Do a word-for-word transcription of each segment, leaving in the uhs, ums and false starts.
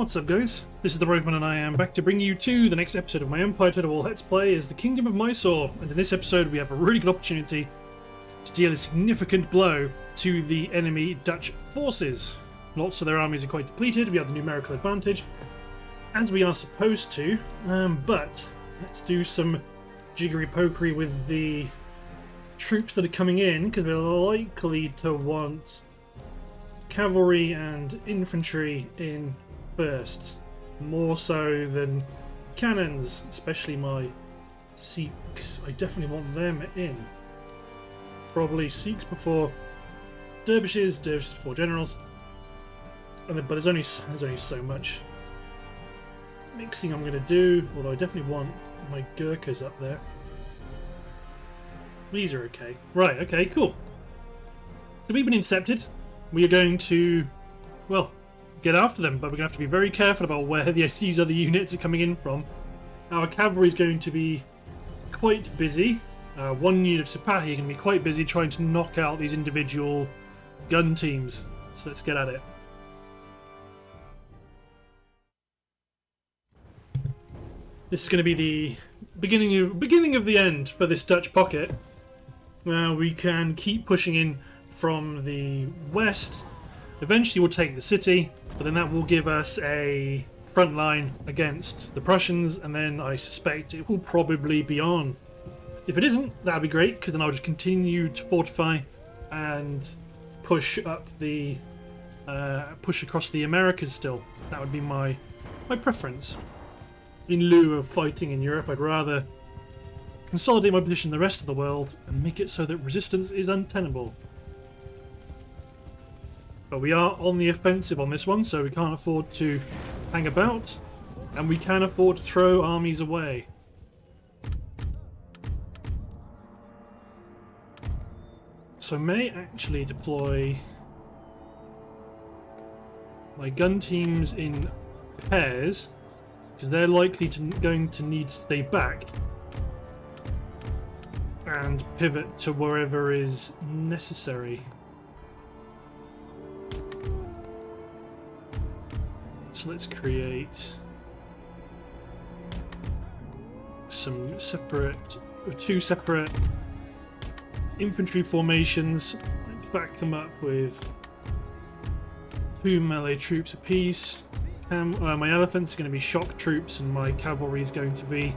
What's up, guys? This is the Rifleman, and I am back to bring you to the next episode of my Empire Total War Let's Play as the Kingdom of Mysore, and in this episode we have a really good opportunity to deal a significant blow to the enemy Dutch forces. Lots of their armies are quite depleted, we have the numerical advantage, as we are supposed to, um, but let's do some jiggery-pokery with the troops that are coming in, because we're likely to want cavalry and infantry in first, more so than cannons, especially my Sikhs. I definitely want them in. Probably Sikhs before dervishes, dervishes before generals. And then, but there's only there's only so much mixing I'm going to do. Although I definitely want my Gurkhas up there. These are okay. Right. Okay. Cool. So we've been incepted. We are going to, well, get after them, but we're going to have to be very careful about where the, these other units are coming in from. Our cavalry is going to be quite busy. Uh, one unit of Sipahi are going to be quite busy trying to knock out these individual gun teams. So let's get at it. This is going to be the beginning of beginning of the end for this Dutch pocket. Now uh, we can keep pushing in from the west. Eventually we'll take the city, but then that will give us a front line against the Prussians, and then I suspect it will probably be on. If it isn't, that'll be great, because then I'll just continue to fortify and push up the uh, push across the Americas still. That would be my my preference. In lieu of fighting in Europe, I'd rather consolidate my position in the rest of the world and make it so that resistance is untenable. But we are on the offensive on this one, so we can't afford to hang about, and we can afford to throw armies away. So I may actually deploy my gun teams in pairs, because they're likely to going to need to stay back and pivot to wherever is necessary. So let's create some separate, two separate infantry formations. Let's back them up with two melee troops apiece. Um, uh, my elephants are going to be shock troops, and my cavalry is going to be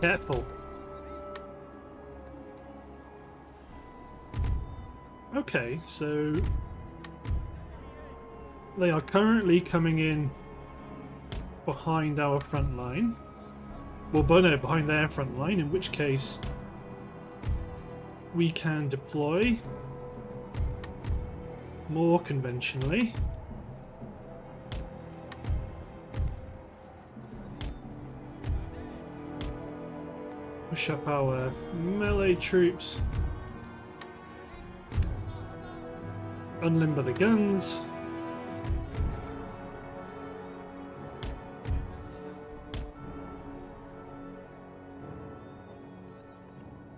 careful. Okay, so they are currently coming in behind our front line. Well, but no, behind their front line, in which case we can deploy more conventionally. Push up our melee troops. Unlimber the guns.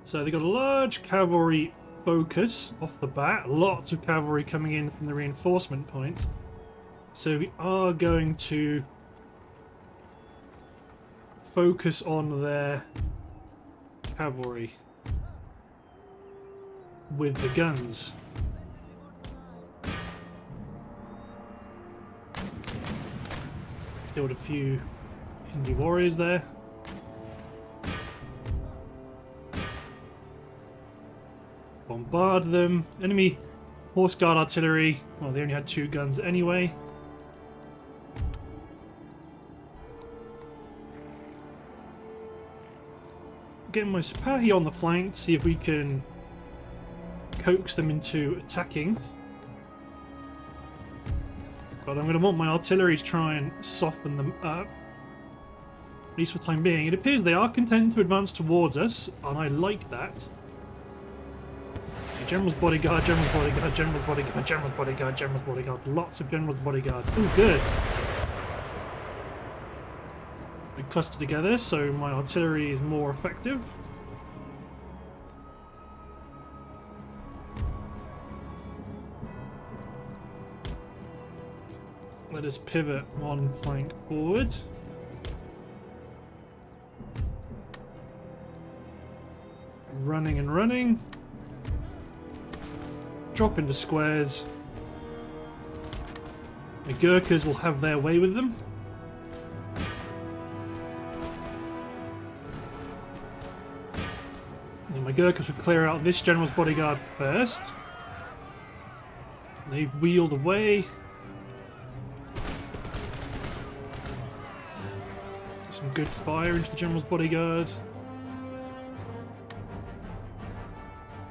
So they got a large cavalry focus off the bat, lots of cavalry coming in from the reinforcement points. So we are going to focus on their cavalry with the guns. Killed a few Hindu warriors there. Bombard them. Enemy horse guard artillery. Well, they only had two guns anyway. Getting my Sipahi on the flank to see if we can coax them into attacking. But I'm going to want my artillery to try and soften them up. At least for the time being. It appears they are content to advance towards us, and I like that. General's bodyguard, general's bodyguard, general's bodyguard, general's bodyguard, general's bodyguard. Lots of general's bodyguards. Oh, good. They cluster together, so my artillery is more effective. let us pivot one flank forward. Running and running. Drop into squares. The Gurkhas will have their way with them. And my Gurkhas will clear out this General's bodyguard first. They've wheeled away. Some good fire into the General's bodyguard.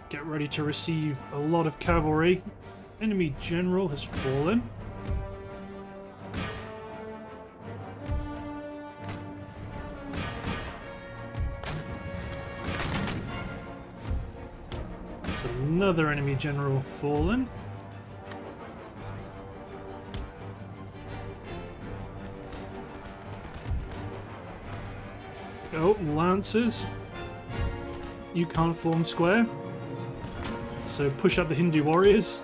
Get ready to receive a lot of cavalry. Enemy general has fallen. It's another enemy general fallen. Oh, Lancers. You can't form square. So push up the Hindu warriors.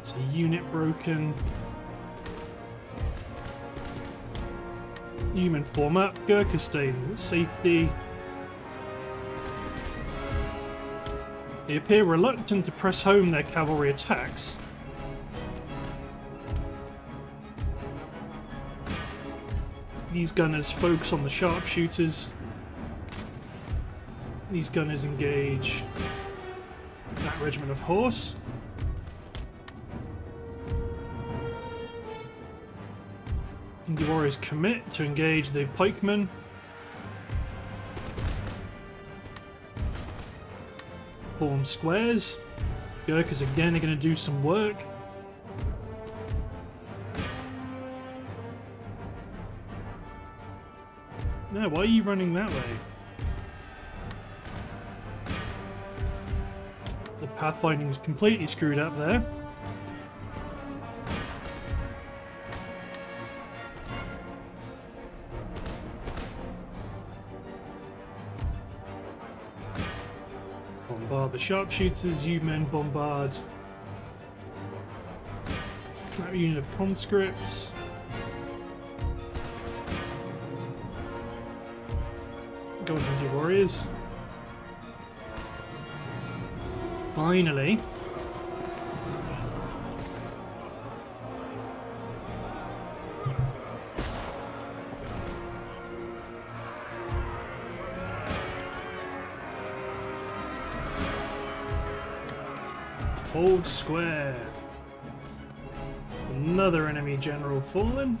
It's a unit broken. Human form up. Gurkha staying safety. They appear reluctant to press home their cavalry attacks. These gunners focus on the sharpshooters. These gunners engage that regiment of horse. And the warriors commit to engage the pikemen. Form squares. Gurkhas again are going to do some work. No, why are you running that way? The pathfinding was completely screwed up there. Bombard the sharpshooters, you men bombard that unit of conscripts. Go Hindu warriors. Finally. Hold square. Another enemy general fallen.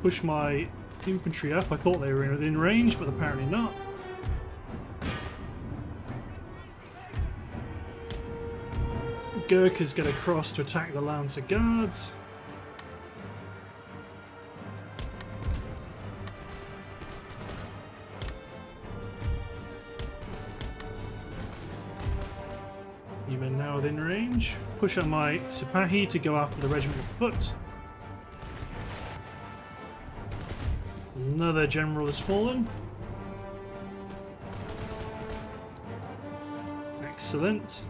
Push my infantry up. I thought they were within range, but apparently not. Gurkhas get across to attack the Lancer Guards. You men now within range. Push up my Sipahi to go after the regiment of foot. Another general has fallen. Excellent.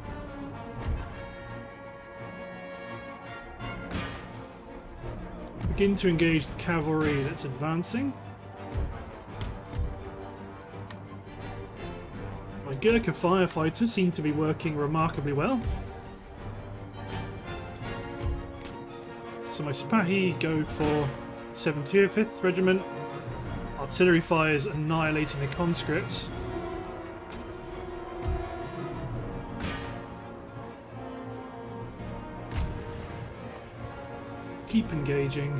Begin to engage the cavalry that's advancing. My Gurkha firefighters seem to be working remarkably well. So my Sipahi go for seventy-fifth Regiment. Artillery fires annihilating the conscripts. Keep engaging.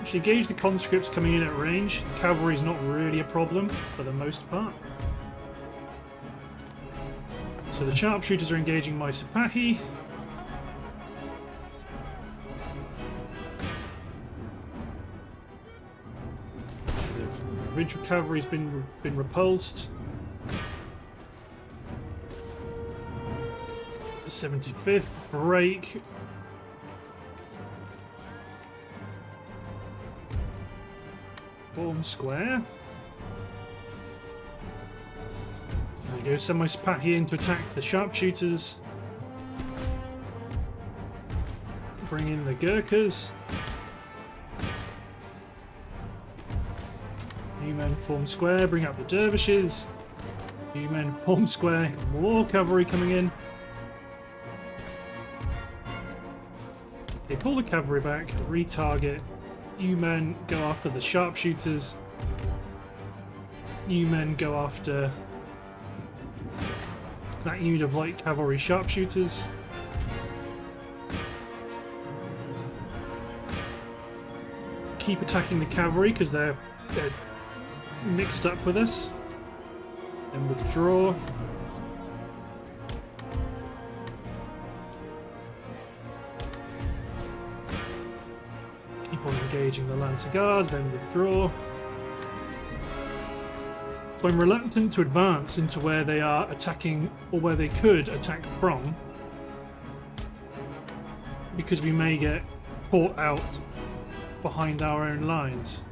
If you engage the conscripts coming in at range, cavalry is not really a problem for the most part. So the sharpshooters are engaging my Sipahi. Provincial cavalry's been been repulsed. The seventy-fifth break. Bottom square. There we go, send my Sipahi in to attack the sharpshooters. Bring in the Gurkhas. New men form square, bring up the dervishes. New men form square, more cavalry coming in. They pull the cavalry back, retarget. New men go after the sharpshooters. New men go after that unit of light cavalry sharpshooters. Keep attacking the cavalry because they're, they're mixed up with us. Then withdraw. Keep on engaging the Lancer Guards, then withdraw. So I'm reluctant to advance into where they are attacking or where they could attack from, because we may get caught out behind our own lines.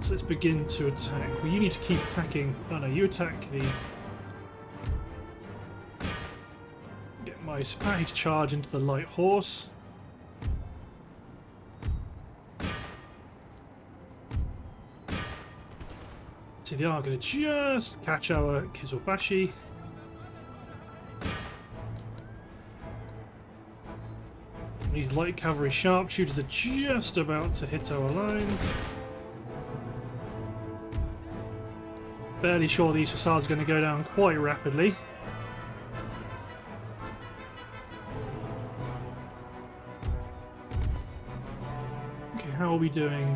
So let's begin to attack. Well, you need to keep attacking. No, no, you attack the... Get my Sipahi to charge into the light horse. So they are going to just catch our Kizilbashi. These light cavalry sharpshooters are just about to hit our lines. Fairly sure these hussars are going to go down quite rapidly. Okay, how are we doing?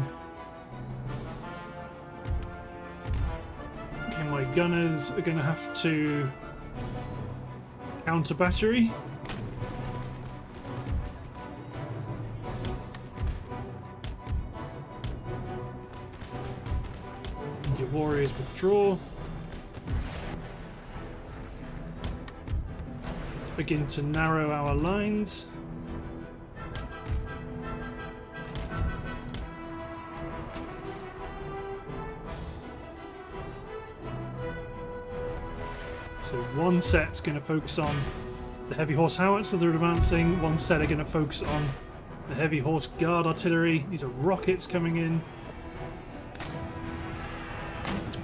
Okay, my gunners are going to have to counter battery. Warriors withdraw. Let's begin to narrow our lines. So one set's going to focus on the heavy horse howitzers that are advancing. One set are going to focus on the heavy horse guard artillery. These are rockets coming in.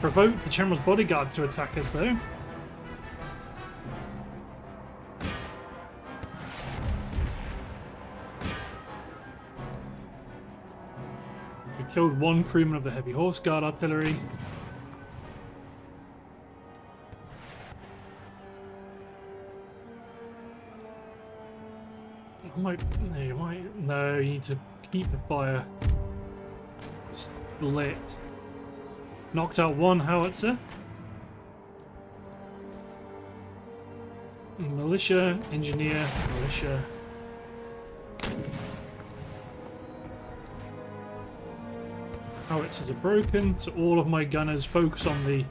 Provoke the General's bodyguard to attack us, though. We killed one crewman of the heavy horse guard artillery. I might, no, you might, no, you need to keep the fire split. Knocked out one howitzer. Militia, engineer, militia. Howitzers are broken, so all of my gunners focus on the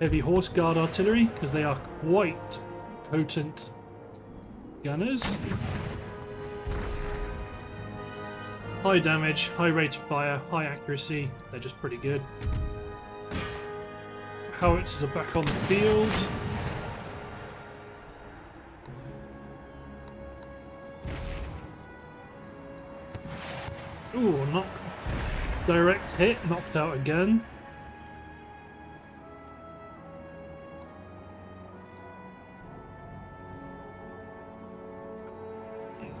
heavy horse guard artillery because they are quite potent gunners. High damage, high rate of fire, high accuracy, they're just pretty good. Howitzers are back on the field. Ooh, knock. Direct hit, knocked out again.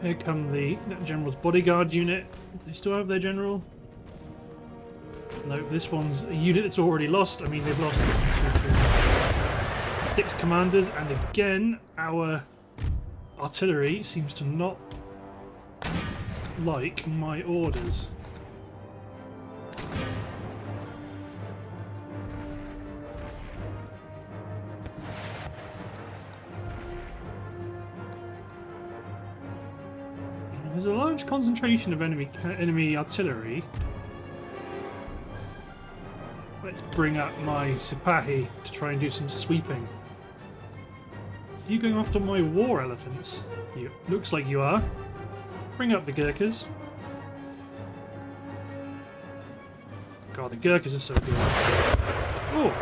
Here come the General's bodyguard unit. Do they still have their general? No, this one's a unit that's already lost. I mean, they've lost one, two, three, six commanders, and again, our artillery seems to not like my orders. There's a large concentration of enemy enemy artillery. Let's bring up my Sipahi to try and do some sweeping. Are you going after my war elephants? You, looks like you are. Bring up the Gurkhas. God, the Gurkhas are so good. Oh,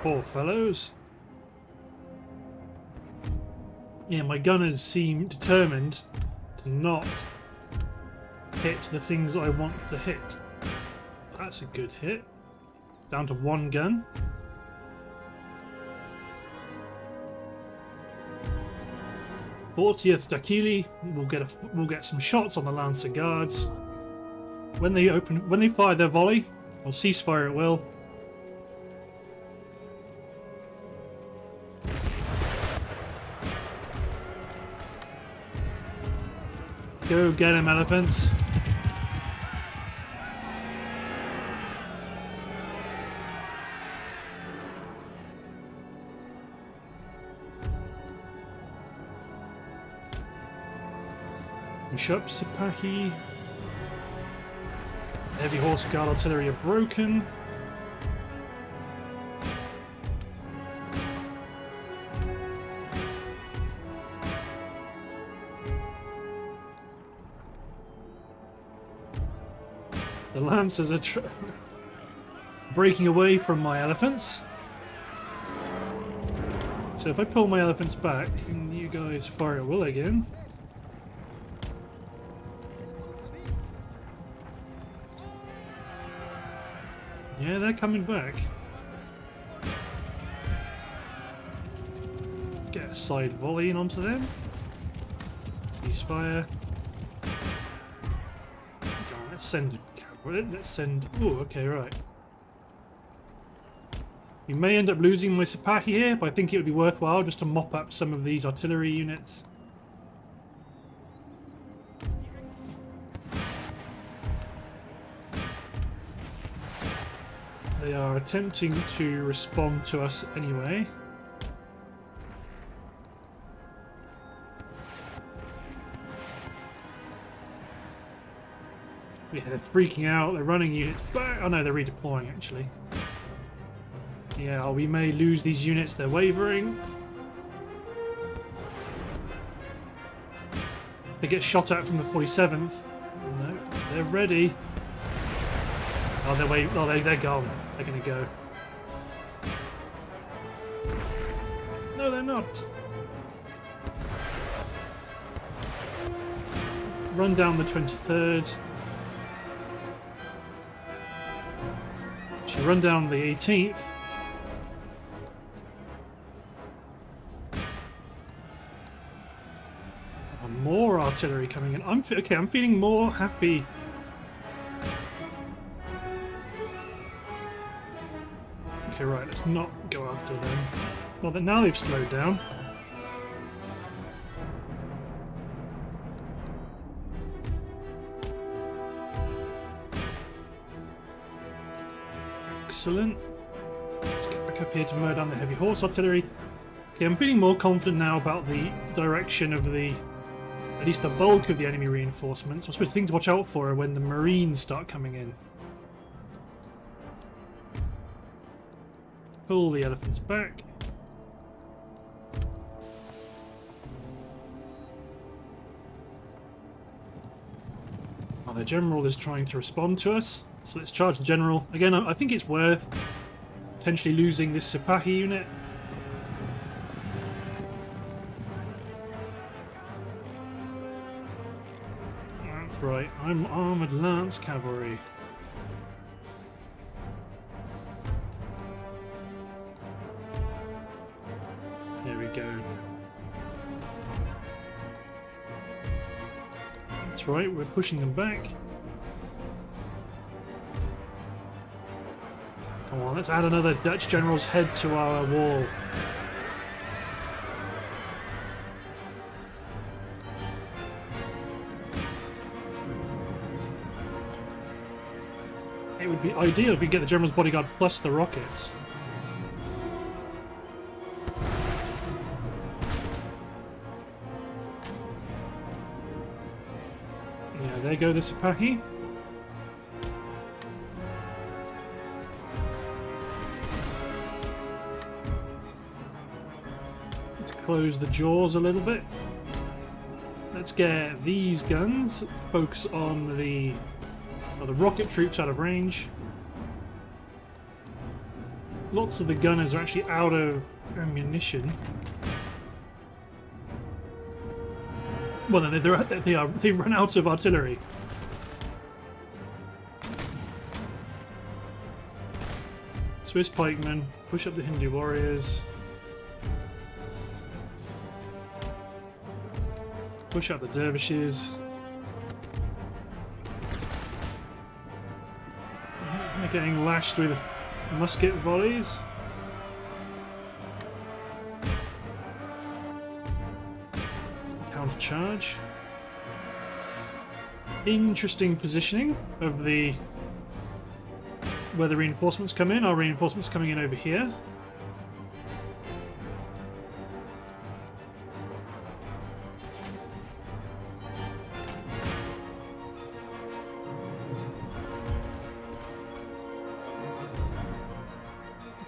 poor fellows. Yeah, my gunners seem determined to not hit the things I want to hit. That's a good hit. Down to one gun. fortieth Dakili will get a, will get some shots on the Lancer Guards. When they open, when they fire their volley, or ceasefire at will. Go get him, elephants. Up Sipahi. Heavy horse guard artillery are broken. The lancers are tr breaking away from my elephants. So if I pull my elephants back, and you guys fire at will again. Yeah, they're coming back. Get a side volley onto them. Ceasefire. Let's send a Let's send. Oh, okay, right. We may end up losing my Sipahi here, but I think it would be worthwhile just to mop up some of these artillery units. They are attempting to respond to us anyway. Yeah, they're freaking out. They're running units back. Oh no, they're redeploying actually. Yeah, we may lose these units. They're wavering. They get shot at from the forty-seventh. No, they're ready. Oh, they're, way, oh they, they're gone. They're going to go. No, they're not. Run down the twenty-third. Should run down the eighteenth. And more artillery coming in. I'm okay, I'm feeling more happy. Okay, right, let's not go after them. Well, that now they've slowed down. Excellent. Let's get back up here to mow down the heavy horse artillery. Okay, I'm feeling more confident now about the direction of the, at least the bulk of the enemy reinforcements. I suppose the thing to watch out for are when the Marines start coming in. Pull the elephants back. Oh, the general is trying to respond to us, so let's charge the general. Again, I think it's worth potentially losing this Sipahi unit. That's right, I'm armoured lance cavalry. Right, we're pushing them back. Come on, let's add another Dutch general's head to our wall. It would be ideal if we could get the general's bodyguard plus the rockets. There go the Sipahi. Let's close the jaws a little bit. Let's get these guns, focus on the, well, the rocket troops out of range. Lots of the gunners are actually out of ammunition. Well, they they're, they are they run out of artillery. Swiss pikemen, push up the Hindu warriors. Push up the dervishes. They're getting lashed with musket volleys. Countercharge. Interesting positioning of the where the reinforcements come in. Our reinforcements coming in over here.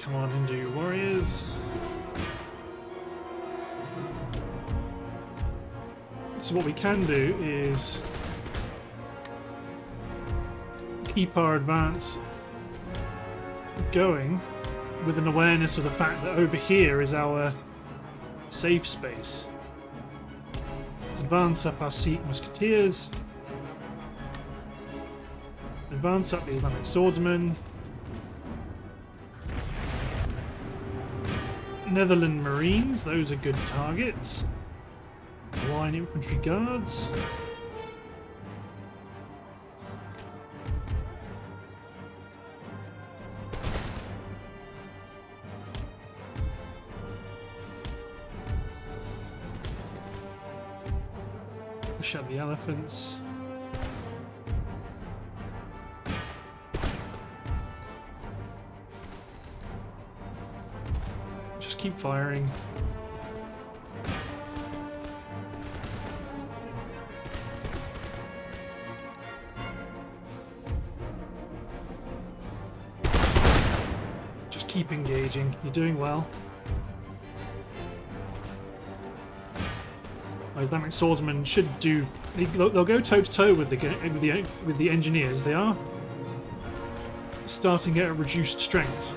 Come on, Hindu warriors. So what we can do is keep our advance going with an awareness of the fact that over here is our safe space. Let's advance up our Sikh Musketeers. Advance up the Islamic Swordsmen. Netherlands Marines, those are good targets. Line Infantry Guards. Push out the elephants. Just keep firing. Keep engaging. You're doing well. Our Islamic swordsmen should do. They, they'll go toe to toe with the with the with the engineers. They are starting at a reduced strength.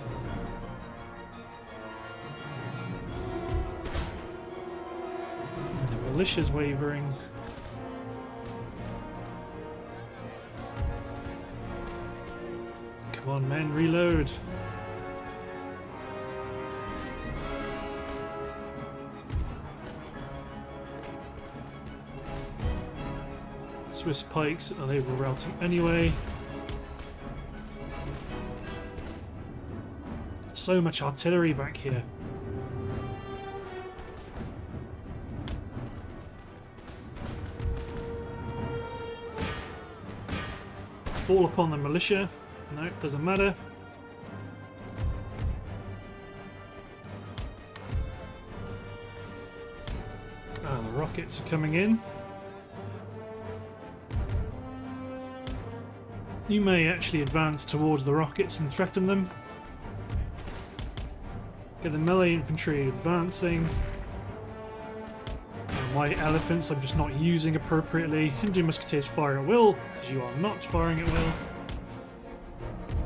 And the militia's wavering. Come on, men! Reload. Swiss pikes, are they rerouting anyway? So much artillery back here. Fall upon the militia. Nope, doesn't matter. Ah, the rockets are coming in. You may actually advance towards the rockets and threaten them. Get the melee infantry advancing. And my elephants I'm just not using appropriately. Hindu musketeers fire at will, because you are not firing at will.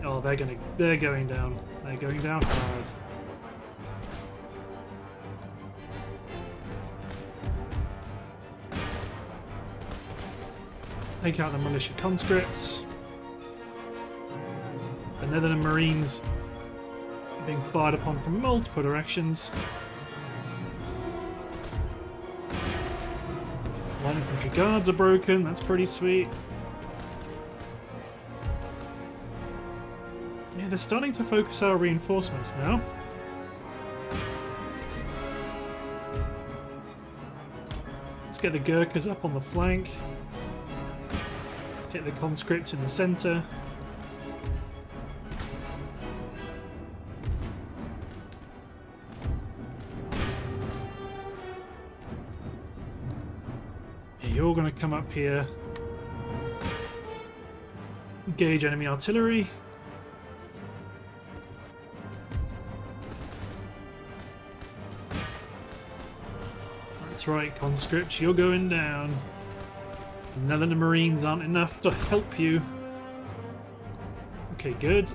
Oh, they're gonna they're going down. They're going down hard. Take out the militia conscripts. Netherlands Marines are being fired upon from multiple directions. Line Infantry Guards are broken, that's pretty sweet. Yeah, they're starting to focus our reinforcements now. Let's get the Gurkhas up on the flank. Hit the conscripts in the centre. You're going to come up here, engage enemy artillery. That's right, conscripts, you're going down. Netherlands Marines aren't enough to help you. Okay, good.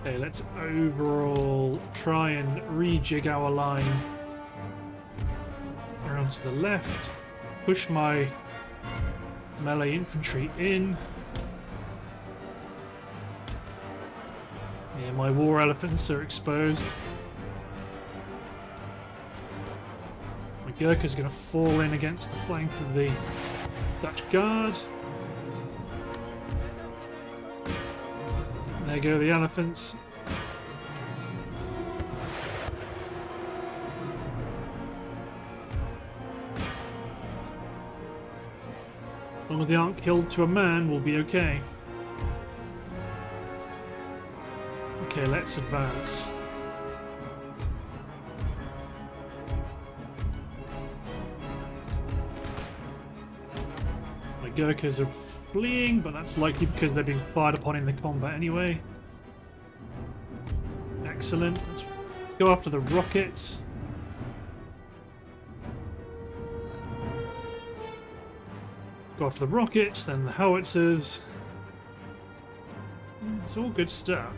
Okay, let's overall try and rejig our line around to the left. Push my melee infantry in. Yeah, my war elephants are exposed. My Gurkha's going to fall in against the flank of the Dutch guard. There go the elephants. As long as they aren't killed to a man, we'll be okay. Okay, let's advance. My Gurkhas are fleeing, but that's likely because they're being fired upon in the combat anyway. Excellent. Let's go after the rockets. Go after the rockets, then the howitzers. It's all good stuff.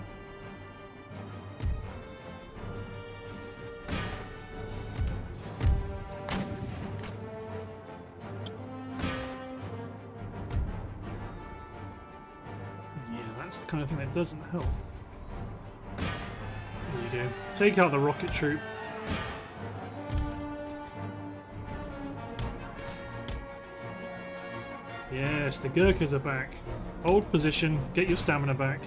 Kind of thing that doesn't help. There you go. Take out the rocket troop. Yes, the Gurkhas are back. Hold position, get your stamina back.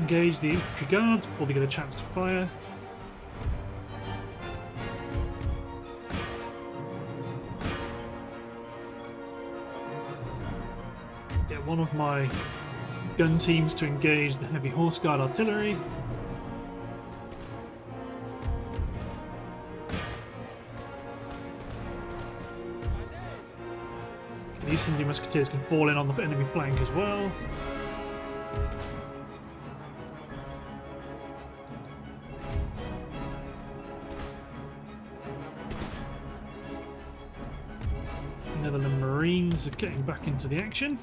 Engage the infantry guards before they get a chance to fire. One of my gun teams to engage the heavy horse guard artillery. These Hindu musketeers can fall in on the enemy flank as well. Netherlands Marines are getting back into the action.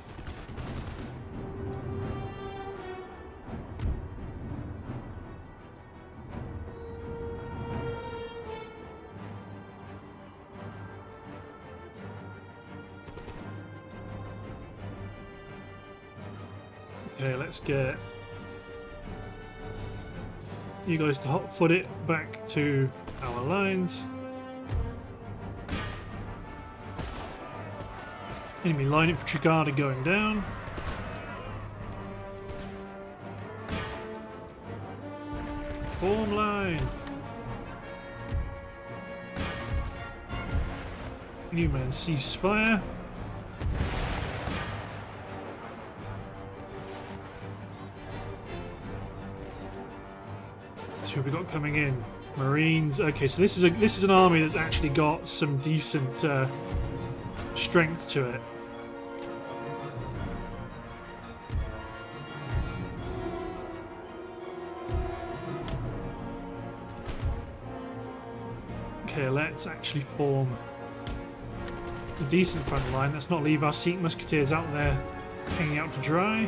Get you guys to hot foot it back to our lines. Enemy line infantry guard are going down. Form line. New man cease fire. Who have we got coming in? Marines. Okay, so this is a this is an army that's actually got some decent uh, strength to it. Okay, let's actually form a decent front line. Let's not leave our Sikh musketeers out there hanging out to dry.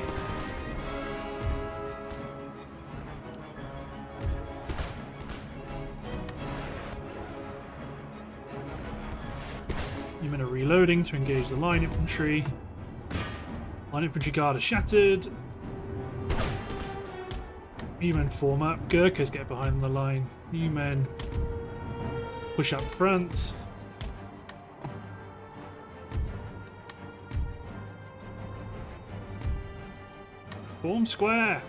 Reloading to engage the line infantry. Line infantry guard are shattered. New men form up. Gurkhas get behind the line. New men push up front. Form square.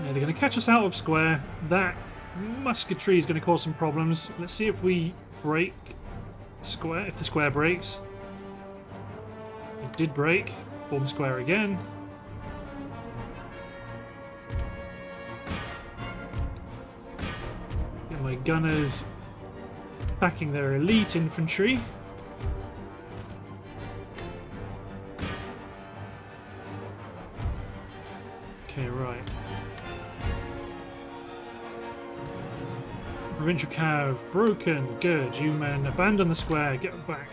They're going to catch us out of square. That musketry is going to cause some problems. Let's see if we break square, if the square breaks. It did break. Form square again. Get my gunners backing their elite infantry. Okay, right. Provincial cav broken. Good. You men abandon the square. Get back.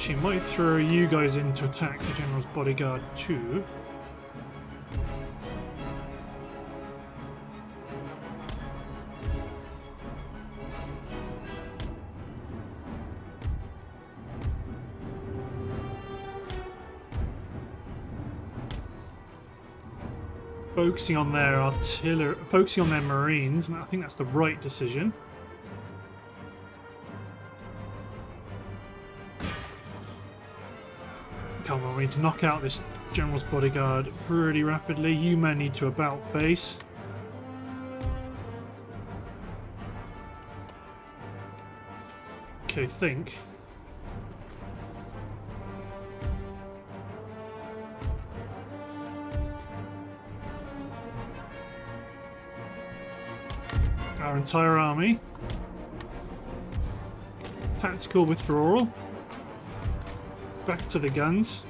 She might throw you guys in to attack the General's bodyguard too. Focusing on their artillery, focusing on their marines, and I think that's the right decision. Come on, we need to knock out this General's bodyguard pretty rapidly. You may need to about face. Okay, think. Our entire army. Tactical withdrawal. Back to the guns.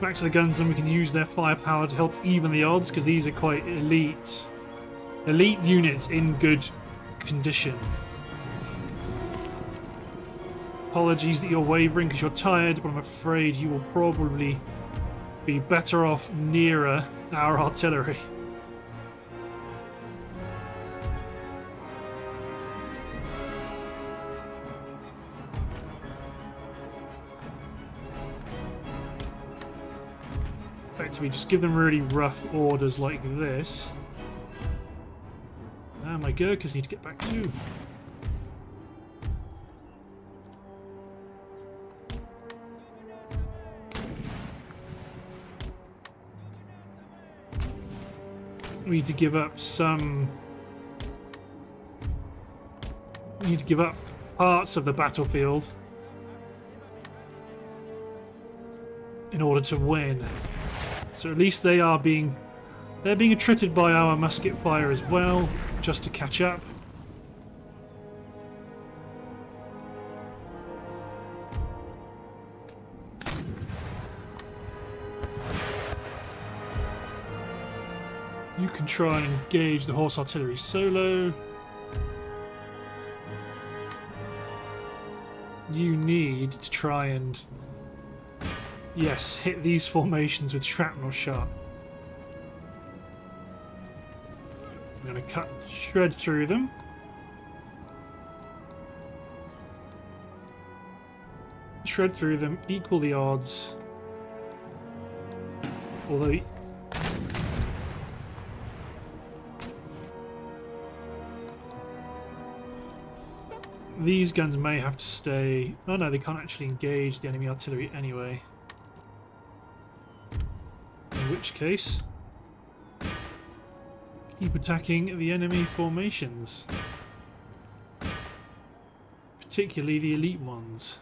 Back to the guns, and we can use their firepower to help even the odds, because these are quite elite. Elite units in good condition. Apologies that you're wavering because you're tired, but I'm afraid you will probably be better off nearer our artillery. We just give them really rough orders like this. Now my Gurkhas need to get back too. We need to give up some... We need to give up parts of the battlefield in order to win. So at least they are being, they're being attrited by our musket fire as well, just to catch up. You can try and engage the horse artillery solo. You need to try and... yes, hit these formations with shrapnel shot. I'm going to cut shred through them. Shred through them, equal the odds. Although... these guns may have to stay... oh no, they can't actually engage the enemy artillery anyway. In which case, keep attacking the enemy formations, particularly the elite ones.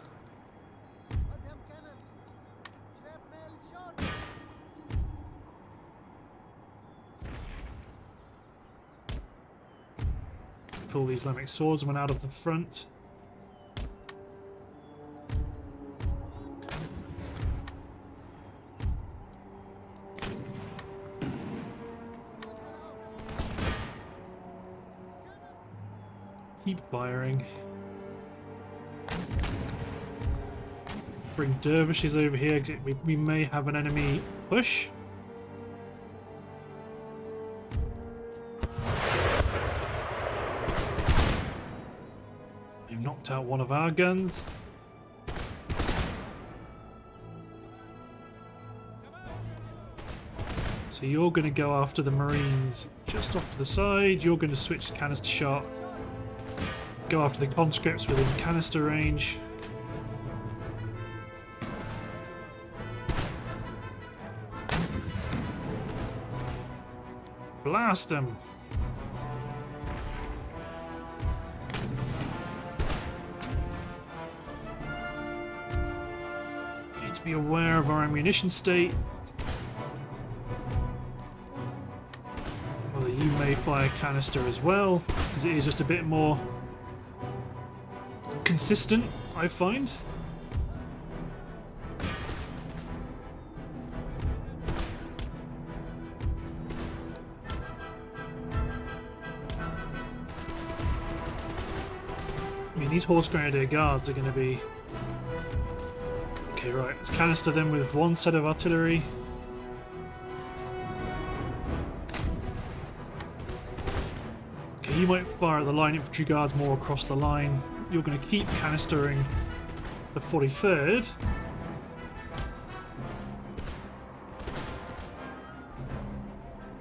Pull the Islamic Swordsmen out of the front. Keep firing. Bring dervishes over here, because we, we may have an enemy push. They've knocked out one of our guns. So you're going to go after the Marines just off to the side. You're going to switch canister shot. Go after the conscripts within canister range. Blast them! be aware of our ammunition state. Although you may fire canister as well, because it is just a bit more consistent, I find. I mean, these Horse Grenadier Guards are going to be... Okay, right, let's canister them with one set of artillery. Okay, you might fire at the Line Infantry Guards more across the line. You're going to keep canistering the forty-third.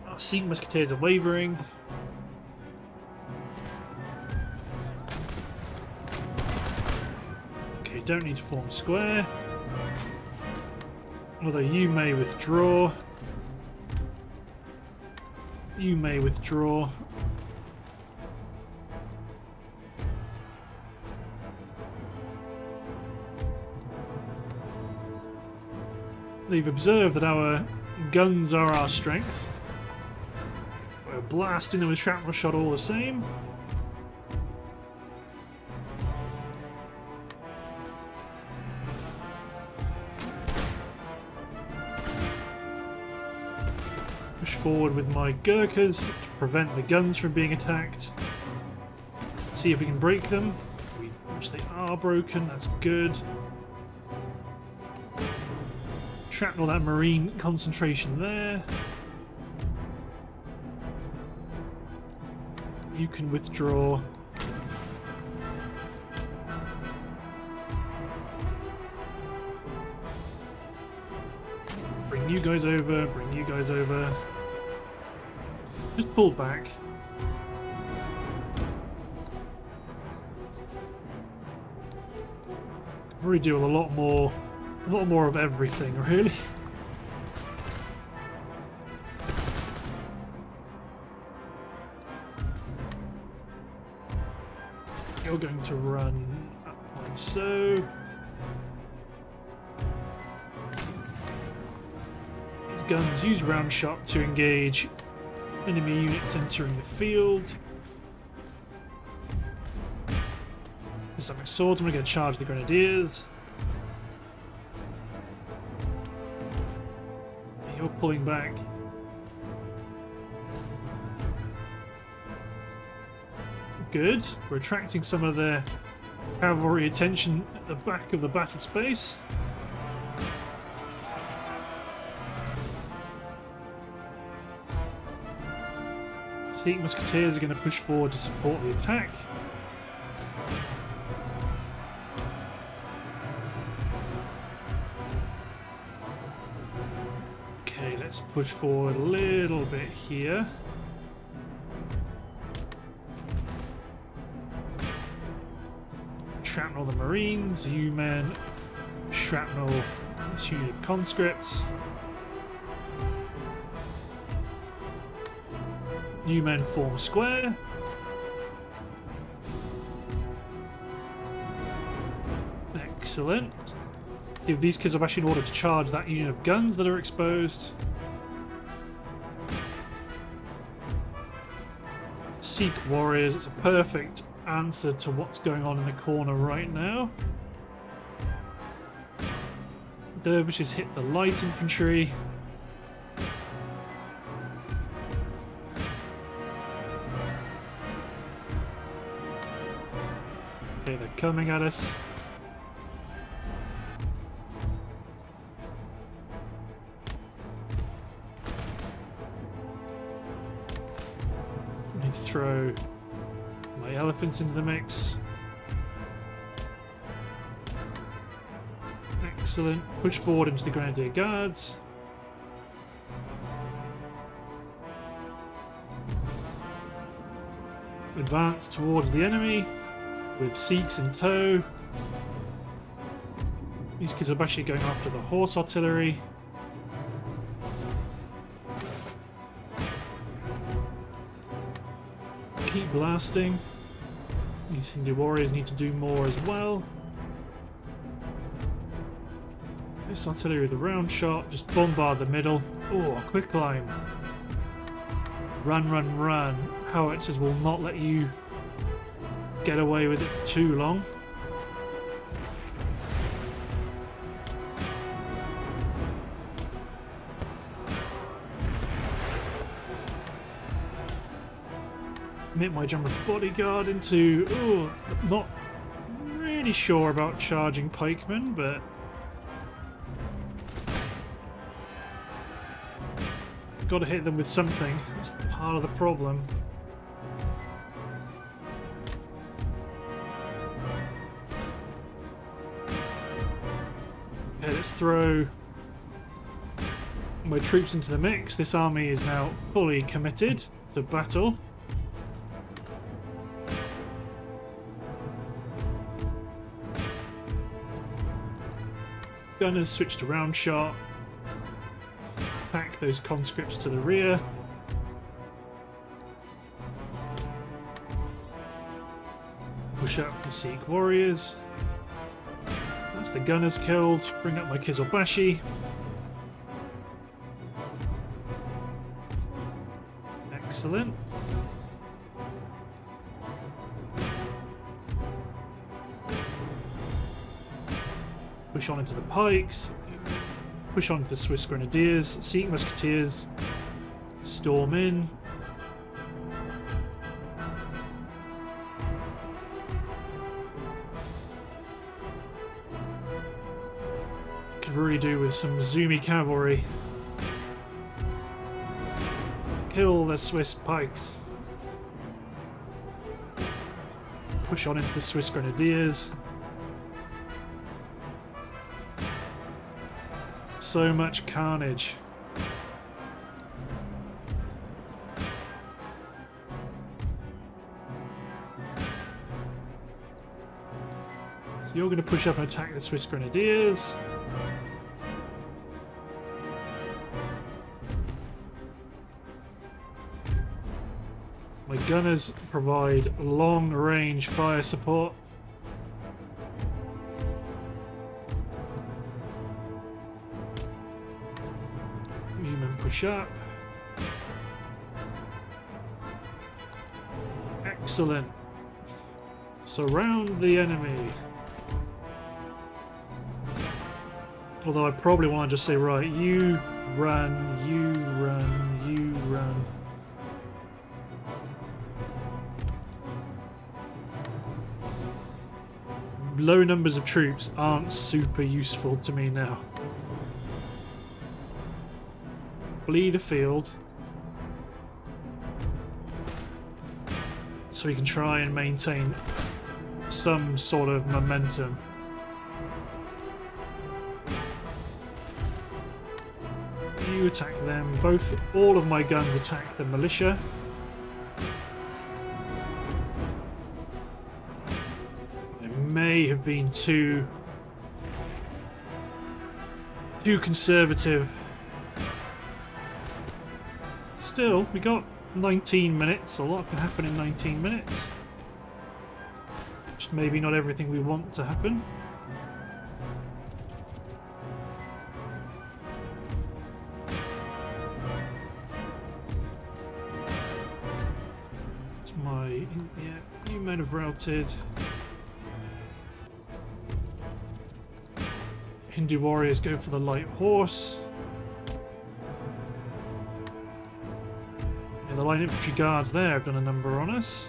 Our Sikh Musketeers are wavering. Okay, don't need to form square. Although you may withdraw. You may withdraw. They've observed that our guns are our strength. We're blasting them with shrapnel shot all the same. Push forward with my Gurkhas to prevent the guns from being attacked. See if we can break them, which they are broken, that's good. Shrapnel that marine concentration there. You can withdraw. Bring you guys over, bring you guys over. Just pull back. Could probably do a lot more. A lot more of everything, really. You're going to run up like so. These guns use round shot to engage enemy units entering the field. Islamic Swords, I'm going to charge the Grenadiers. Pulling back. Good. We're attracting some of their cavalry attention at the back of the battle space. Sikh Musketeers are going to push forward to support the attack. Push forward a little bit here. Shrapnel the Marines, you men, shrapnel this unit of conscripts. You men form square. Excellent. Give these Kizilbashi an order to charge that unit of guns that are exposed. Sikh warriors, it's a perfect answer to what's going on in the corner right now. Dervishes hit the light infantry. Okay, they're coming at us. Throw my elephants into the mix. Excellent. Push forward into the Grenadier Guards. Advance towards the enemy with Sikhs in tow. These Kizilbashi going after the horse artillery. Keep blasting. These Hindu warriors need to do more as well. this artillery with a round shot, just bombard the middle. Oh, quick climb. Run, run, run. Howitzers will not let you get away with it for too long. Commit my General's bodyguard into... Ooh, not really sure about charging pikemen, but... got to hit them with something. That's part of the problem. Okay, let's throw my troops into the mix. This army is now fully committed to battle. Gunners switch to round shot. Pack those conscripts to the rear. Push up the Sikh warriors. That's the gunners killed. Bring up my Kizilbashi. Excellent. Push on into the pikes. Push on to the Swiss Grenadiers, Sikh Musketeers, storm in. Could really do with some zoomy cavalry. Kill the Swiss pikes. Push on into the Swiss Grenadiers. So much carnage. So you're going to push up and attack the Swiss Grenadiers. My gunners provide long-range fire support. Up. Excellent. Surround the enemy. Although I probably want to just say, right, you run, you run, you run. Low numbers of troops aren't super useful to me now. Flee the field so we can try and maintain some sort of momentum. You attack them. Both, all of my guns attack the militia. It may have been too too conservative. Still, we got nineteen minutes. A lot can happen in nineteen minutes. Just maybe not everything we want to happen. It's my... yeah, you men have routed. Hindu warriors go for the light horse. The Line Infantry Guards there have done a number on us.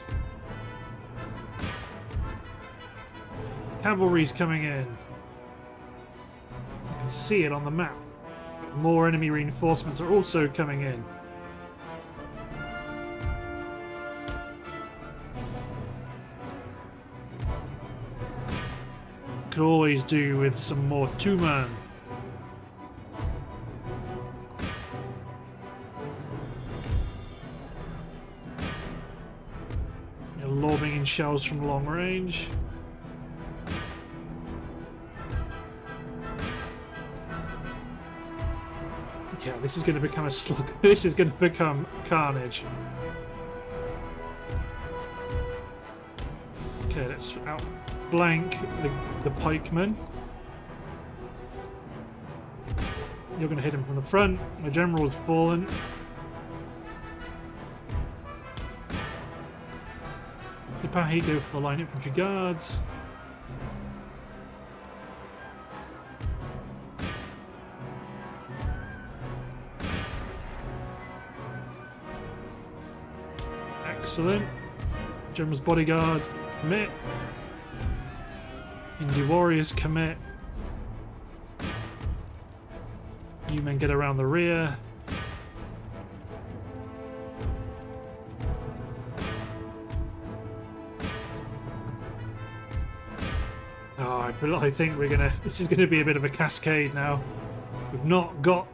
Cavalry's coming in. You can see it on the map. But more enemy reinforcements are also coming in. Could always do with some more two-man. Lobbing in shells from long range. Yeah, this is going to become a slug. This is going to become carnage. Okay, let's outflank the, the pikemen. You're going to hit him from the front. My general has fallen. The Sipahi go for the Line Infantry Guards. Excellent. General's Bodyguard, commit. Hindu Warriors, commit. You men get around the rear. Oh, I think we're gonna. This is gonna be a bit of a cascade now. We've not got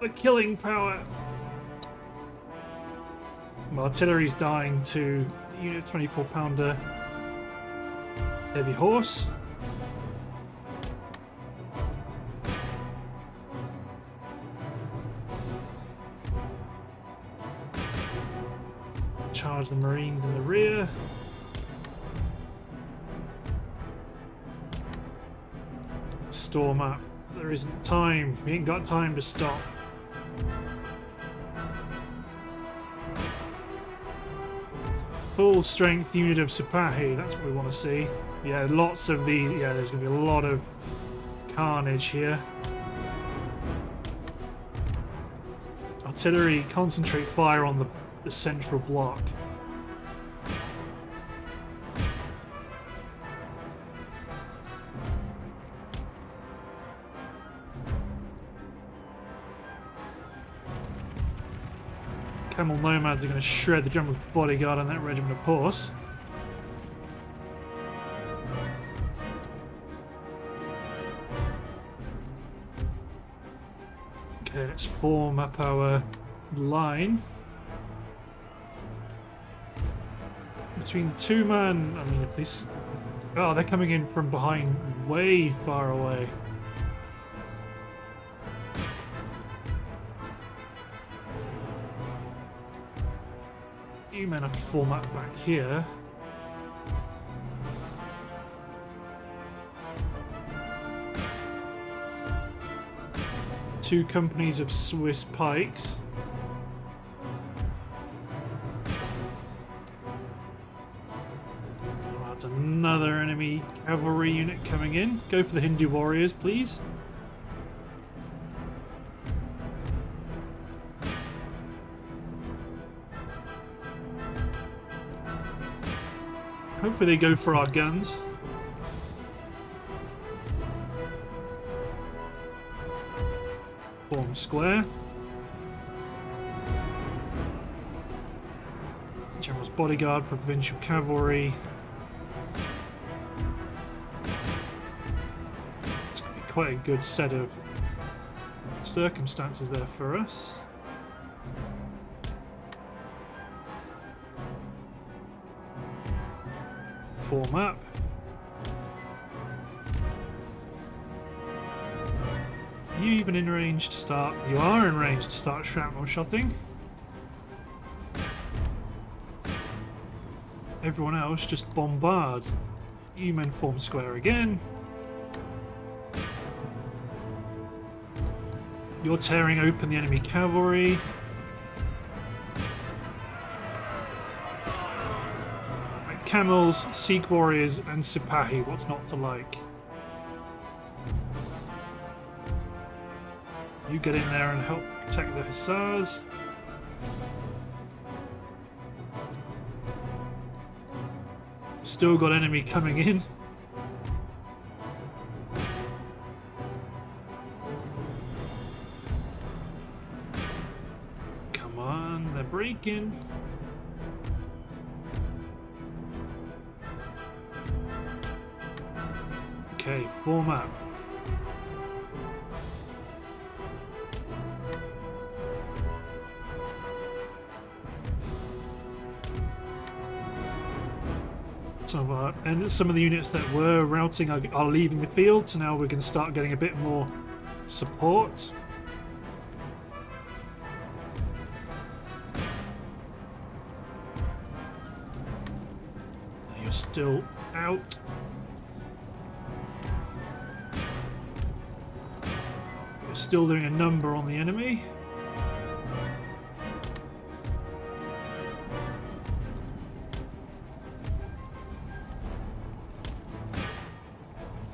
the killing power. My artillery's dying to the unit twenty-four pounder heavy horse. Charge the Marines in the rear. Storm up. There isn't time. We ain't got time to stop. Full strength unit of Sipahi, that's what we want to see. Yeah, lots of these. Yeah, there's going to be a lot of carnage here. Artillery, concentrate fire on the, the central block. Camel Nomads are going to shred the General's Bodyguard and that regiment of horse. Okay, let's form up our line. Between the two man, I mean if this... Oh, they're coming in from behind way far away. You men have to form up back here. Two companies of Swiss pikes. Oh, that's another enemy cavalry unit coming in. Go for the Hindu warriors, please. Hopefully they go for our guns. Form square. General's Bodyguard, Provincial Cavalry. It's going to be quite a good set of circumstances there for us. Form up. Are you even in range to start? You are in range to start shrapnel shotting. Everyone else just bombard. You men form square again. You're tearing open the enemy cavalry. Camels, Sikh warriors, and Sipahi. What's not to like? You get in there and help protect the hussars. Still got enemy coming in. Come on, they're breaking. Okay, form up. Some of our, and some of the units that were routing are, are leaving the field, so now we're going to start getting a bit more support. You're still out. But still doing a number on the enemy.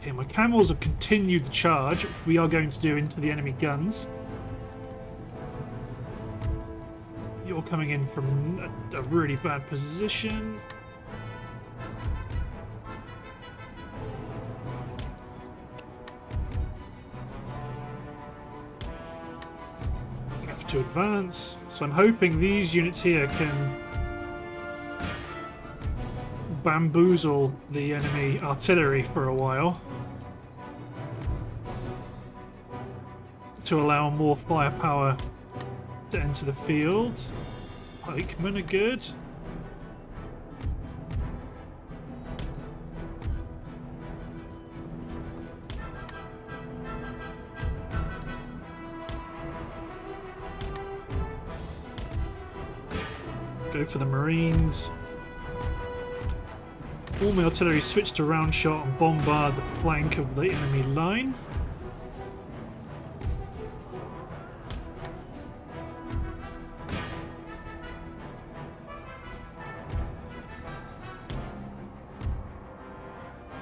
Okay, my camels have continued the charge, which we are going to do into the enemy guns. You're coming in from a, a really bad position. To advance, so I'm hoping these units here can bamboozle the enemy artillery for a while to allow more firepower to enter the field. Pikemen are good. For the Marines. All my artillery switched to round shot and bombard the flank of the enemy line.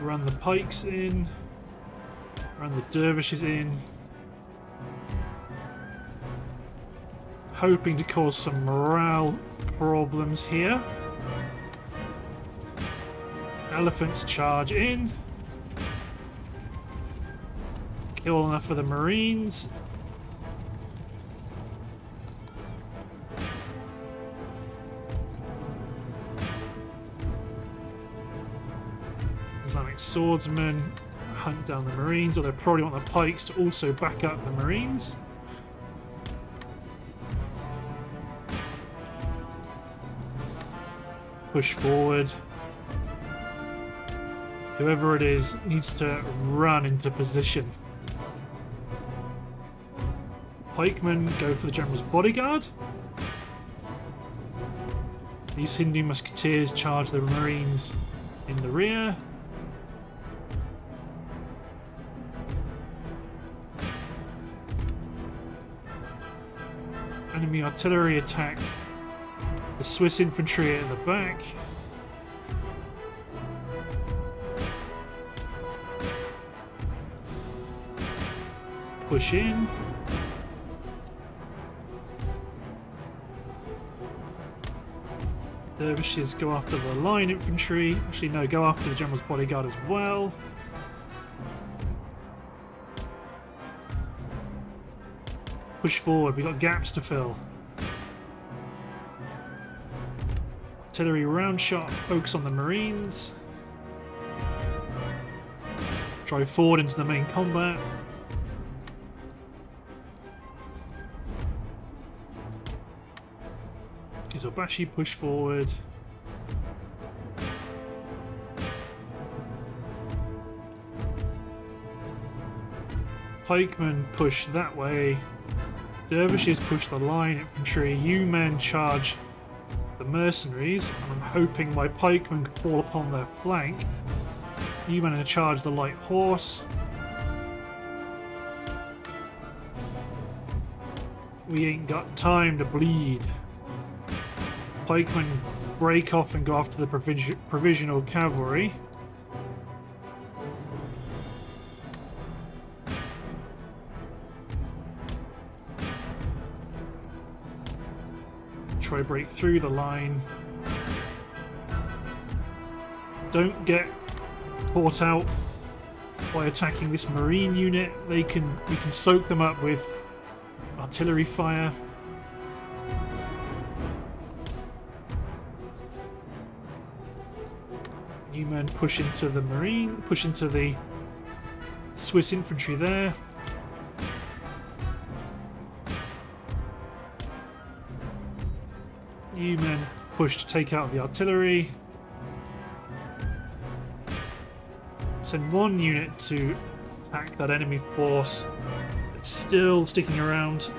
Run the pikes in, run the dervishes in. Hoping to cause some morale problems here. Elephants charge in. Kill enough for the Marines. Islamic Swordsmen hunt down the Marines, although they probably want the pikes to also back up the Marines. Push forward. Whoever it is needs to run into position. Pikemen go for the General's bodyguard. These Hindu musketeers charge the Marines in the rear. Enemy artillery attack the Swiss infantry at the back. Push in. Dervishes go after the line infantry. Actually, no, go after the General's bodyguard as well. Push forward, we've got gaps to fill. Artillery round shot, focus on the Marines. Drive forward into the main combat. Kizilbashi push forward. Pikemen push that way. Dervishes push the line infantry. U-men charge the mercenaries, and I'm hoping my pikemen can fall upon their flank. You manage to charge the light horse. We ain't got time to bleed. Pikemen break off and go after the provis provisional cavalry. Try break through the line. Don't get caught out by attacking this marine unit. They can we can soak them up with artillery fire. New men push into the marine, push into the Swiss infantry there. Men push to take out the artillery. Send one unit to attack that enemy force that's still sticking around.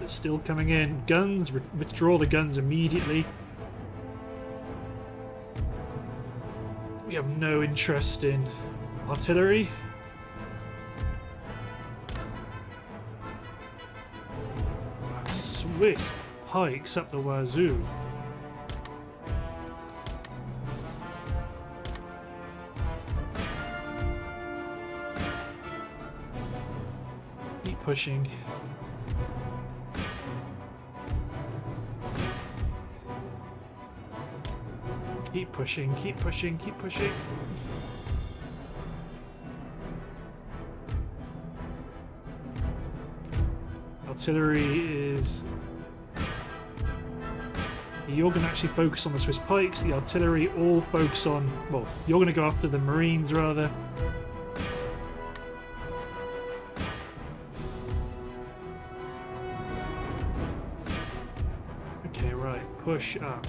That's still coming in. Guns, withdraw the guns immediately. we have no interest in artillery. Swiss pikes up the wazoo. Keep pushing. Keep pushing, keep pushing, keep pushing. Artillery is... You're going to actually focus on the Swiss pikes, the artillery, all focus on... Well, you're going to go after the Marines, rather. Okay, right, push up.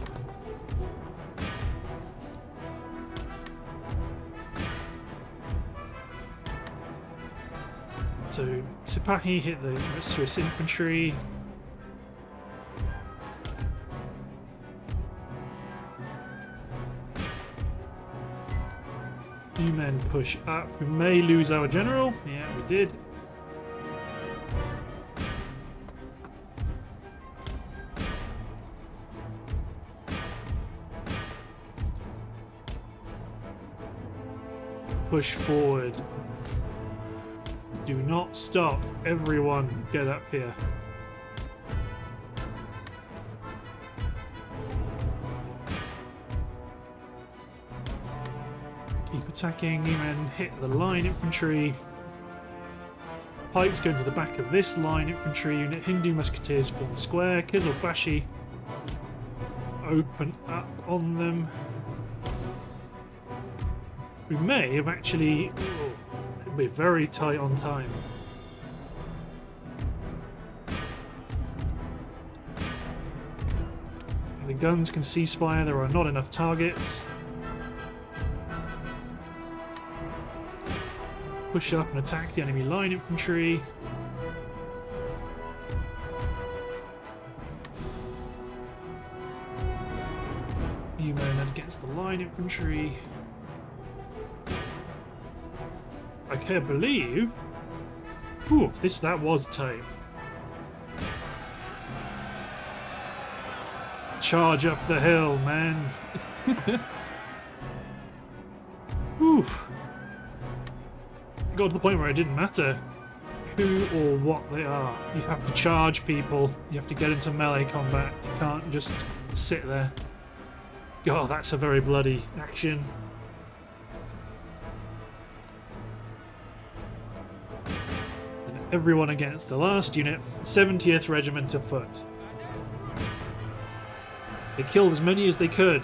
So Sipahi hit the Swiss infantry. You men push up. We may lose our general. Yeah, we did. Push forward. Do not stop. Everyone get up here. Keep attacking. You men hit the line infantry. Pikes going to the back of this line infantry unit. Hindu musketeers form square. Kizilbashi open up on them. We may have actually... We're very tight on time. The guns can cease fire, there are not enough targets. Push up and attack the enemy line infantry. You men against the line infantry. I can't believe. Ooh, this that was tight. Charge up the hill, man. Oof. Got to the point where it didn't matter who or what they are. You have to charge people. You have to get into melee combat. You can't just sit there. God, that's a very bloody action. Everyone against the last unit, seventieth Regiment of Foot. They killed as many as they could,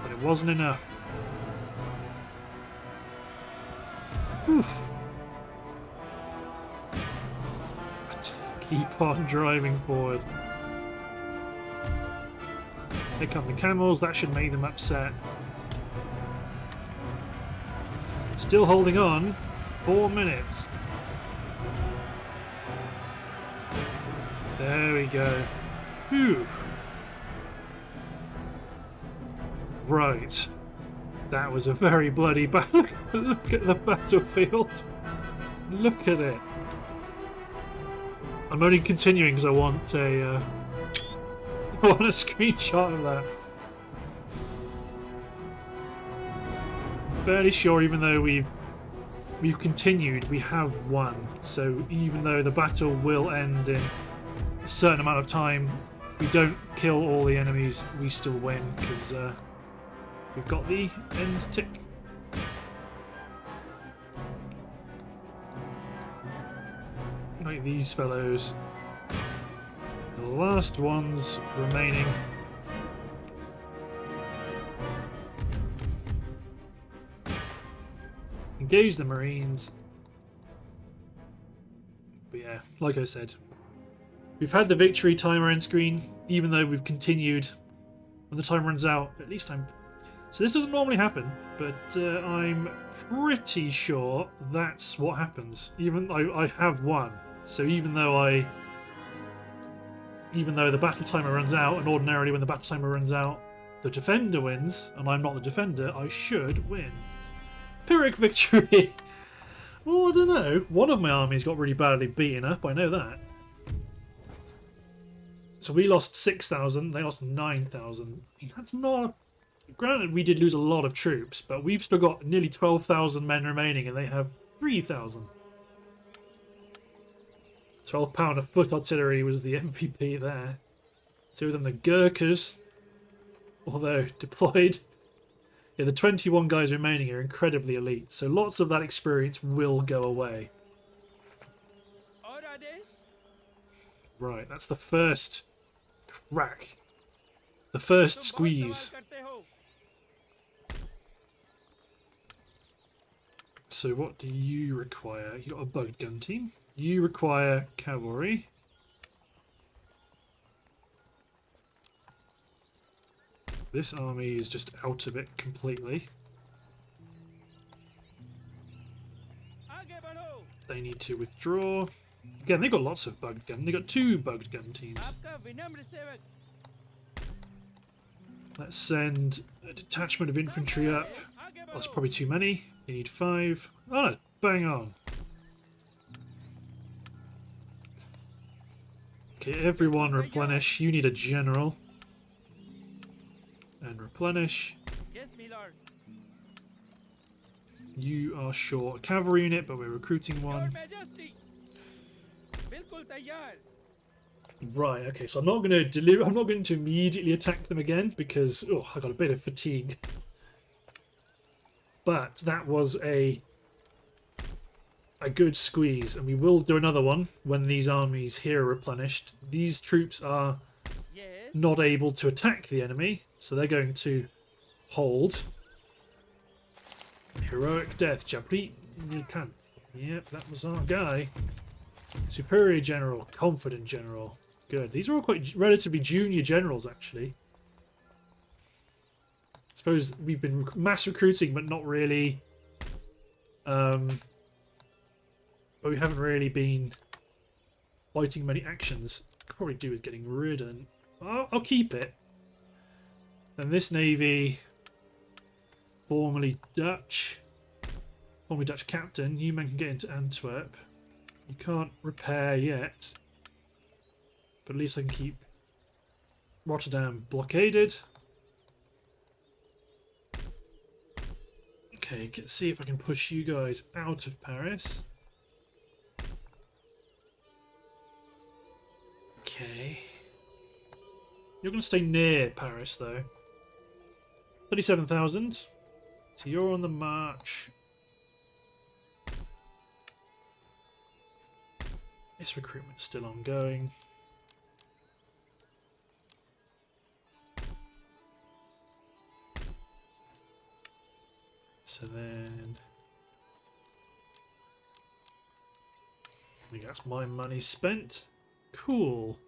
but it wasn't enough. Oof. Keep on driving forward. Here come the camels, that should make them upset. Still holding on, four minutes. There we go. Whew. Right. That was a very bloody battle. Look at the battlefield. Look at it. I'm only continuing because I want a, uh, I want a screenshot of that. I'm fairly sure, even though we've we've continued, we have won. So even though the battle will end in a certain amount of time, we don't kill all the enemies, we still win, because uh, we've got the end tick. Like these fellows. The last ones remaining. Engage the Marines. But yeah, like I said, we've had the victory timer end screen, even though we've continued. When the time runs out, at least I'm... So this doesn't normally happen, but uh, I'm pretty sure that's what happens. Even I, I have won, so even though I... Even though the battle timer runs out, and ordinarily when the battle timer runs out, the defender wins, and I'm not the defender, I should win. Pyrrhic victory! Well, I don't know. One of my armies got really badly beaten up, I know that. So we lost six thousand, they lost nine thousand. I mean, that's not... Granted, we did lose a lot of troops, but we've still got nearly twelve thousand men remaining, and they have three thousand. twelve pound of foot artillery was the M V P there. Two of them, the Gurkhas, although deployed. Yeah, the twenty-one guys remaining are incredibly elite, so lots of that experience will go away. Right, that's the first crack. The first squeeze. So what do you require? You got a bug gun team. You require cavalry. This army is just out of it completely. They need to withdraw. Again, they've got lots of bugged gun. They've got two bugged gun teams. Let's send a detachment of infantry up. Oh, that's probably too many. They need five. Oh no, bang on. Okay, everyone replenish. You need a general. And replenish. Yes, my lord. You are short a cavalry unit, but we're recruiting one. Right. Okay. So I'm not going to deliver. I'm not going to immediately attack them again because oh, I got a bit of fatigue. But that was a a good squeeze, and we will do another one when these armies here are replenished. These troops are not able to attack the enemy, so they're going to hold. Heroic death, Japri. Yep, that was our guy. Superior general, confident general. Good. These are all quite relatively junior generals, actually. I suppose we've been mass recruiting, but not really. Um, but we haven't really been fighting many actions. Could probably do with getting rid of them. I'll, I'll keep it. And this navy, formerly Dutch, formerly Dutch captain, you men can get into Antwerp. You can't repair yet, but at least I can keep Rotterdam blockaded. Okay, let's see if I can push you guys out of Paris. Okay. You're going to stay near Paris, though. thirty-seven thousand. So you're on the march. This recruitment's still ongoing. So then... I think that's my money spent. Cool.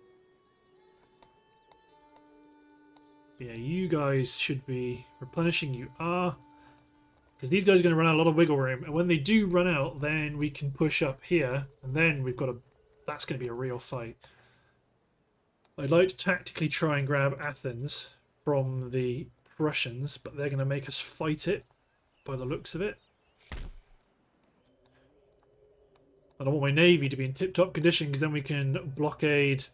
Yeah, you guys should be replenishing. You are, because these guys are going to run out a lot of wiggle room, and when they do run out, then we can push up here, and then we've got a. That's going to be a real fight. I'd like to tactically try and grab Athens from the Prussians, but they're going to make us fight it, by the looks of it. I don't want my navy to be in tip-top condition, because then we can blockade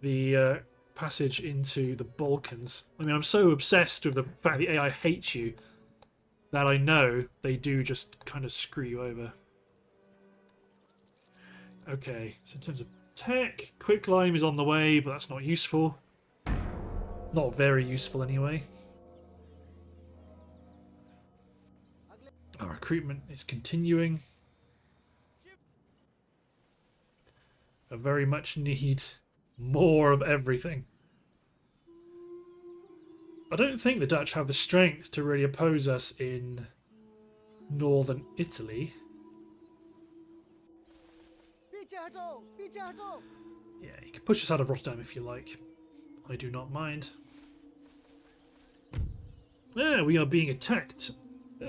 the. Uh, passage into the Balkans. I mean, I'm so obsessed with the fact the A I hates you that I know they do just kind of screw you over. Okay, so in terms of tech, quicklime is on the way, but that's not useful. Not very useful anyway. Our recruitment is continuing. I very much need more of everything. I don't think the Dutch have the strength to really oppose us in northern Italy. Yeah, you can push us out of Rotterdam if you like. I do not mind. Yeah, we are being attacked. Uh,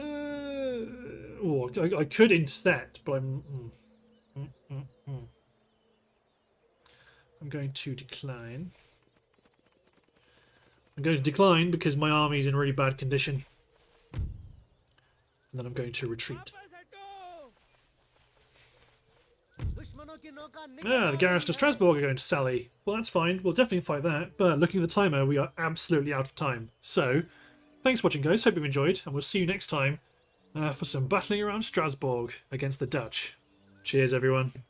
oh, I, I could intercept, but I'm... Mm, mm, mm, mm. I'm going to decline. I'm going to decline because my army's in really bad condition. And then I'm going to retreat. Ah, the garrison of Strasbourg are going to sally. Well, that's fine. We'll definitely fight that. But looking at the timer, we are absolutely out of time. So, thanks for watching, guys. Hope you've enjoyed. And we'll see you next time uh, for some battling around Strasbourg against the Dutch. Cheers, everyone.